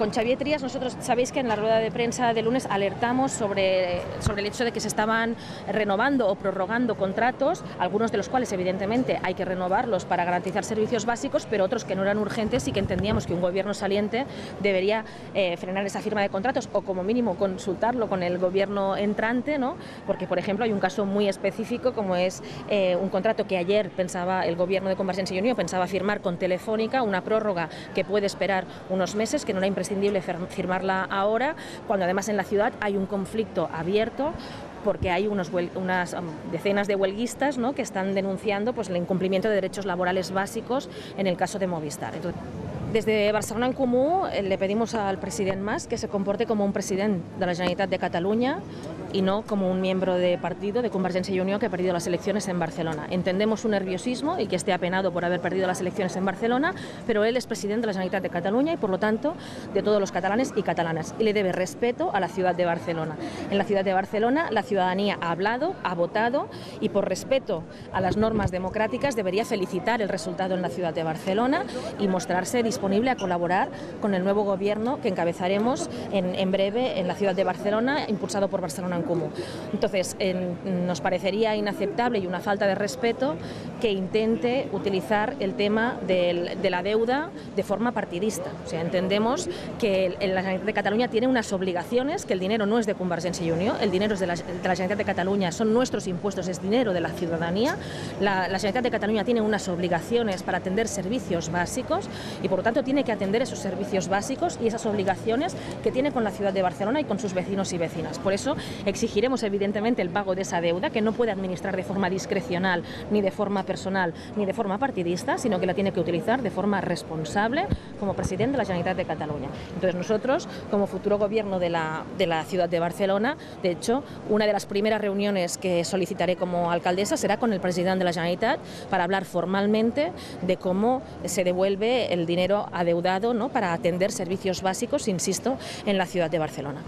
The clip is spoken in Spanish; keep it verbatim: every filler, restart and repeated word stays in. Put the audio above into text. Con Xavier Trias nosotros sabéis que en la rueda de prensa de lunes alertamos sobre, sobre el hecho de que se estaban renovando o prorrogando contratos, algunos de los cuales evidentemente hay que renovarlos para garantizar servicios básicos, pero otros que no eran urgentes y que entendíamos que un gobierno saliente debería eh, frenar esa firma de contratos o como mínimo consultarlo con el gobierno entrante, ¿no? Porque por ejemplo hay un caso muy específico como es eh, un contrato que ayer pensaba el gobierno de Convergència i Unió pensaba firmar con Telefónica, una prórroga que puede esperar unos meses, que no era imprescindible firmarla ahora, cuando además en la ciudad hay un conflicto abierto porque hay unos, unas decenas de huelguistas, ¿no?, que están denunciando pues, el incumplimiento de derechos laborales básicos en el caso de Movistar. Entonces, desde Barcelona en Comú le pedimos al president Mas que se comporte como un president de la Generalitat de Cataluña y no como un miembro de partido de Convergència i Unió que ha perdido las elecciones en Barcelona. Entendemos su nerviosismo y que esté apenado por haber perdido las elecciones en Barcelona, pero él es presidente de la Generalitat de Cataluña y por lo tanto de todos los catalanes y catalanas y le debe respeto a la ciudad de Barcelona. En la ciudad de Barcelona la ciudadanía ha hablado, ha votado y por respeto a las normas democráticas debería felicitar el resultado en la ciudad de Barcelona y mostrarse disponible a colaborar con el nuevo gobierno que encabezaremos en, en breve en la ciudad de Barcelona, impulsado por Barcelona en Comú. Entonces, en, nos parecería inaceptable y una falta de respeto que intente utilizar el tema del, de la deuda de forma partidista. O sea, entendemos que el, la Generalitat de Cataluña tiene unas obligaciones, que el dinero no es de Convergència i Unió, el dinero es de la, de la Generalitat de Cataluña, son nuestros impuestos, es dinero de la ciudadanía. La, la Generalitat de Cataluña tiene unas obligaciones para atender servicios básicos y por lo tanto tiene que atender esos servicios básicos y esas obligaciones que tiene con la ciudad de Barcelona y con sus vecinos y vecinas. Por eso exigiremos evidentemente el pago de esa deuda, que no puede administrar de forma discrecional, ni de forma personal, ni de forma partidista, sino que la tiene que utilizar de forma responsable como presidente de la Generalitat de Cataluña. Entonces nosotros, como futuro gobierno de la, de la ciudad de Barcelona, de hecho, una de las primeras reuniones que solicitaré como alcaldesa será con el presidente de la Generalitat para hablar formalmente de cómo se devuelve el dinero adeudado, ¿no?, para atender servicios básicos, insisto, en la ciudad de Barcelona.